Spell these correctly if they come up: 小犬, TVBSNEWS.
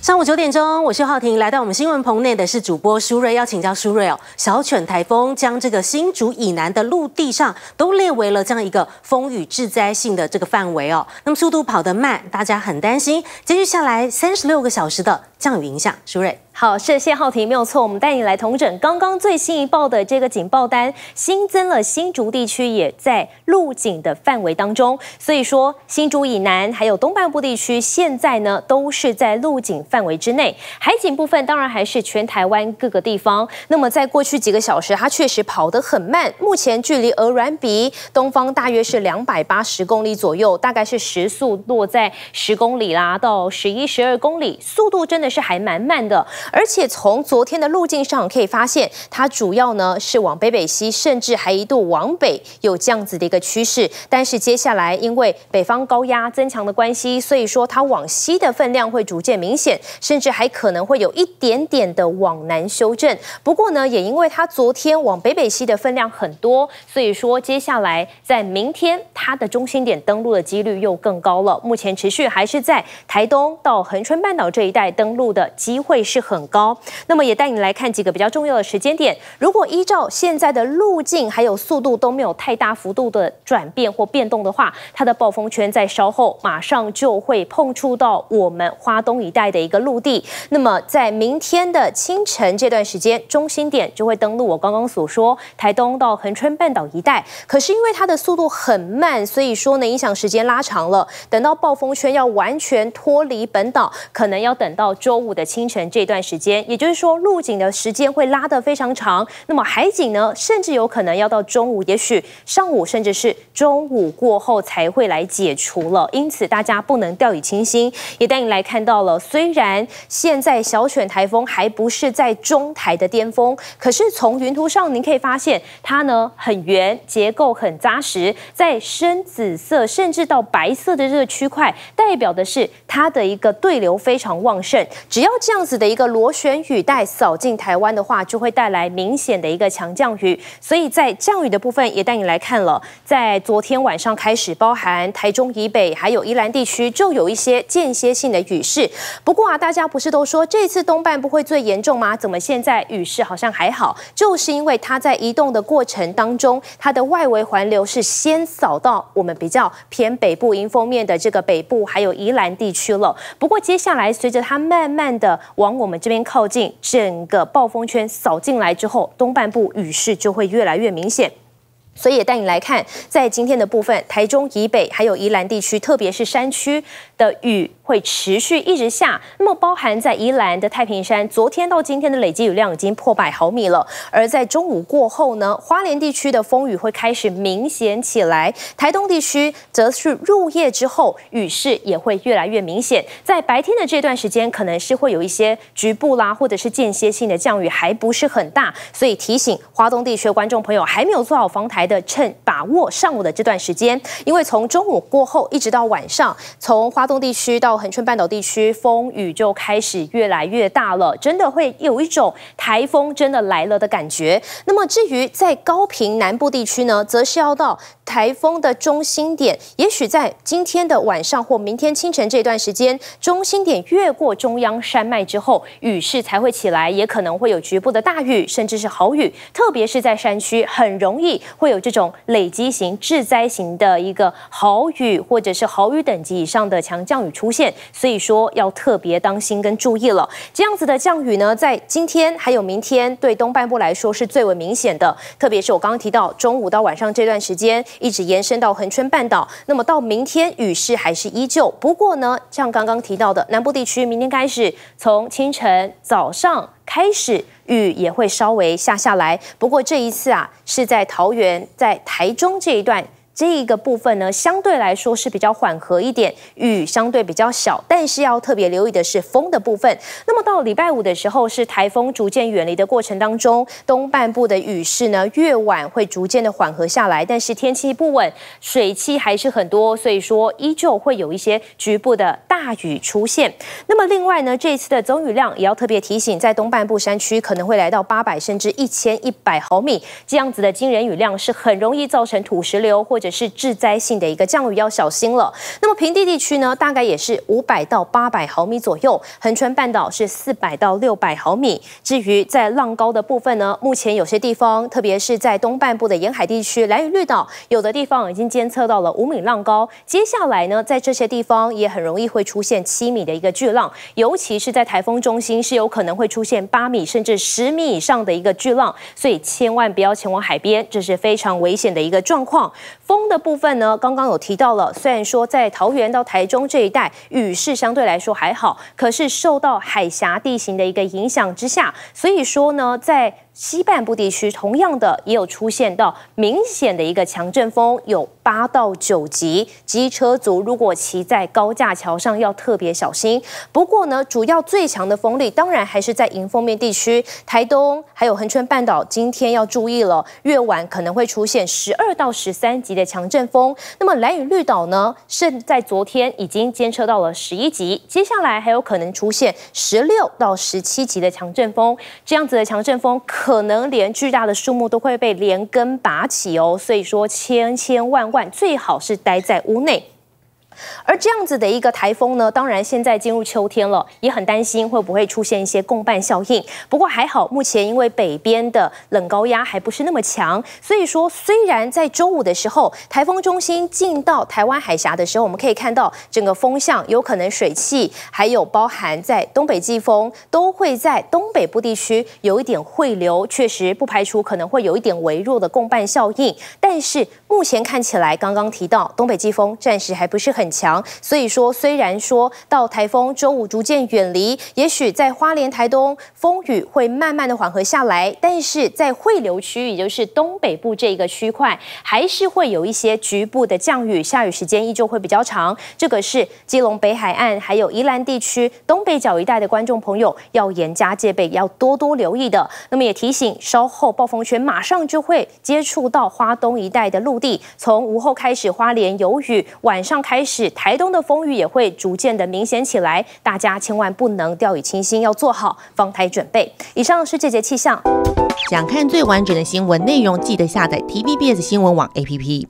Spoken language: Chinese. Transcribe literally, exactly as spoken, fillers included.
上午九点钟，我是浩婷，来到我们新闻棚内的是主播舒瑞，要请教舒瑞哦。小犬台风将这个新竹以南的陆地上都列为了这样一个风雨致灾性的这个范围哦。那么速度跑得慢，大家很担心。接续下来三十六个小时的降雨影响，舒瑞。 好，谢谢浩婷，没有错，我们带你来统整刚刚最新一报的这个警报单，新增了新竹地区也在路警的范围当中，所以说新竹以南还有东半部地区现在呢都是在路警范围之内，海警部分当然还是全台湾各个地方。那么在过去几个小时，它确实跑得很慢，目前距离鹅銮鼻东方大约是两百八十公里左右，大概是时速落在十公里啦到十一、十二公里，速度真的是还蛮慢的。 而且从昨天的路径上可以发现，它主要呢是往北北西，甚至还一度往北有这样子的一个趋势。但是接下来因为北方高压增强的关系，所以说它往西的分量会逐渐明显，甚至还可能会有一点点的往南修正。不过呢，也因为它昨天往北北西的分量很多，所以说接下来在明天它的中心点登陆的几率又更高了。目前持续还是在台东到恒春半岛这一带登陆的机会是很。 很高，那么也带你来看几个比较重要的时间点。如果依照现在的路径还有速度都没有太大幅度的转变或变动的话，它的暴风圈在稍后马上就会碰触到我们花东一带的一个陆地。那么在明天的清晨这段时间，中心点就会登陆我刚刚所说台东到恒春半岛一带。可是因为它的速度很慢，所以说呢影响时间拉长了。等到暴风圈要完全脱离本岛，可能要等到周五的清晨这段时间。 时间，也就是说，陆警的时间会拉得非常长。那么海警呢，甚至有可能要到中午，也许上午，甚至是中午过后才会来解除了。因此，大家不能掉以轻心。也带你来看到了，虽然现在小犬台风还不是在中台的巅峰，可是从云图上您可以发现，它呢很圆，结构很扎实，在深紫色甚至到白色的这个区块，代表的是它的一个对流非常旺盛。只要这样子的一个 螺旋雨带扫进台湾的话，就会带来明显的一个强降雨。所以在降雨的部分，也带你来看了。在昨天晚上开始，包含台中以北还有宜兰地区，就有一些间歇性的雨势。不过啊，大家不是都说这次东半部会最严重吗？怎么现在雨势好像还好？就是因为它在移动的过程当中，它的外围环流是先扫到我们比较偏北部迎风面的这个北部还有宜兰地区了。不过接下来随着它慢慢的往我们这 这边靠近，整个暴风圈扫进来之后，东半部雨势就会越来越明显。 所以也带你来看，在今天的部分，台中以北还有宜兰地区，特别是山区的雨会持续一直下。那么包含在宜兰的太平山，昨天到今天的累积雨量已经破百毫米了。而在中午过后呢，花莲地区的风雨会开始明显起来。台东地区则是入夜之后，雨势也会越来越明显。在白天的这段时间，可能是会有一些局部啦，或者是间歇性的降雨，还不是很大。所以提醒花东地区的观众朋友，还没有做好防台 的趁把握上午的这段时间，因为从中午过后一直到晚上，从花东地区到恒春半岛地区，风雨就开始越来越大了，真的会有一种台风真的来了的感觉。那么至于在高屏南部地区呢，则是要到台风的中心点，也许在今天的晚上或明天清晨这段时间，中心点越过中央山脉之后，雨势才会起来，也可能会有局部的大雨，甚至是豪雨，特别是在山区，很容易会有 这种累积型、致灾型的一个豪雨或者是豪雨等级以上的强降雨出现，所以说要特别当心跟注意了。这样子的降雨呢，在今天还有明天对东半部来说是最为明显的，特别是我刚刚提到中午到晚上这段时间，一直延伸到恒春半岛。那么到明天雨势还是依旧，不过呢，像刚刚提到的南部地区，明天开始从清晨早上 开始雨也会稍微下下来，不过这一次啊是在桃园、在台中这一段。 这个部分呢，相对来说是比较缓和一点，雨相对比较小，但是要特别留意的是风的部分。那么到礼拜五的时候，是台风逐渐远离的过程当中，东半部的雨势呢越晚会逐渐的缓和下来，但是天气不稳，水汽还是很多，所以说依旧会有一些局部的大雨出现。那么另外呢，这一次的总雨量也要特别提醒，在东半部山区可能会来到八百甚至一千一百毫米这样子的惊人雨量，是很容易造成土石流或者 是者是致灾性的一个降雨要小心了。那么平地地区呢，大概也是五百到八百毫米左右，恒春半岛是四百到六百毫米。至于在浪高的部分呢，目前有些地方，特别是在东半部的沿海地区，兰屿绿岛有的地方已经监测到了五米浪高。接下来呢，在这些地方也很容易会出现七米的一个巨浪，尤其是在台风中心是有可能会出现八米甚至十米以上的一个巨浪，所以千万不要前往海边，这是非常危险的一个状况。风的部分呢，刚刚有提到了，虽然说在桃园到台中这一带雨势相对来说还好，可是受到海峡地形的一个影响之下，所以说呢，在西半部地区同样的也有出现到明显的一个强阵风，有八到九级，机车族如果骑在高架桥上要特别小心。不过呢，主要最强的风力当然还是在迎风面地区，台东还有恒春半岛，今天要注意了，越晚可能会出现十二到十三级的强阵风。那么兰屿绿岛呢，甚在昨天已经监测到了十一级，接下来还有可能出现十六到十七级的强阵风，这样子的强阵风可。可能连巨大的树木都会被连根拔起哦，所以说千千万万最好是待在屋内。而这样子的一个台风呢，当然现在进入秋天了，也很担心会不会出现一些共伴效应。不过还好，目前因为北边的冷高压还不是那么强，所以说虽然在周五的时候，台风中心进到台湾海峡的时候，我们可以看到整个风向有可能水汽，还有包含在东北季风都会在东北部地区有一点汇流，确实不排除可能会有一点微弱的共伴效应。但是目前看起来，刚刚提到东北季风暂时还不是很强，所以说虽然说到台风周五逐渐远离，也许在花莲、台东风雨会慢慢的缓和下来，但是在汇流区域，也就是东北部这个区块，还是会有一些局部的降雨，下雨时间依旧会比较长。这个是基隆北海岸还有宜兰地区东北角一带的观众朋友要严加戒备，要多多留意的。那么也提醒，稍后暴风圈马上就会接触到花东一带的陆地，从午后开始，花莲有雨，晚上开始。台东的风雨也会逐渐的明显起来，大家千万不能掉以轻心，要做好防台准备。以上是这节气象。想看最完整的新闻内容，记得下载 T V B S 新闻网 A P P。